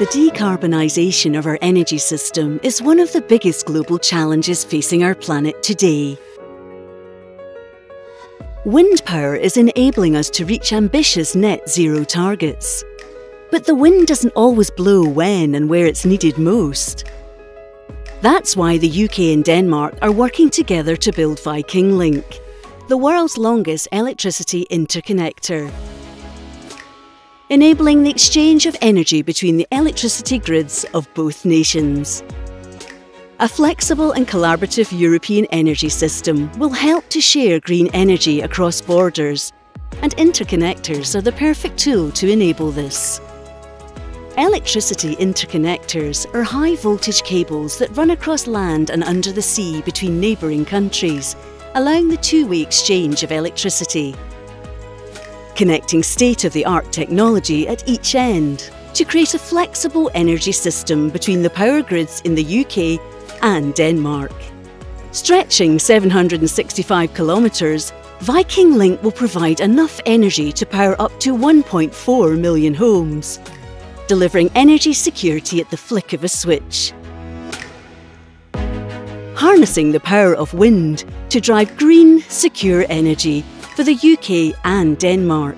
The decarbonisation of our energy system is one of the biggest global challenges facing our planet today. Wind power is enabling us to reach ambitious net zero targets. But the wind doesn't always blow when and where it's needed most. That's why the UK and Denmark are working together to build Viking Link, the world's longest electricity interconnector, enabling the exchange of energy between the electricity grids of both nations. A flexible and collaborative European energy system will help to share green energy across borders, and interconnectors are the perfect tool to enable this. Electricity interconnectors are high-voltage cables that run across land and under the sea between neighbouring countries, allowing the two-way exchange of electricity, connecting state-of-the-art technology at each end to create a flexible energy system between the power grids in the UK and Denmark. Stretching 765 kilometres, Viking Link will provide enough energy to power up to 1.4 million homes, delivering energy security at the flick of a switch. Harnessing the power of wind to drive green, secure energy for the UK and Denmark.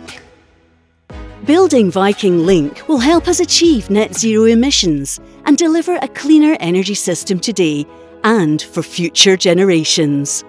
Building Viking Link will help us achieve net zero emissions and deliver a cleaner energy system today and for future generations.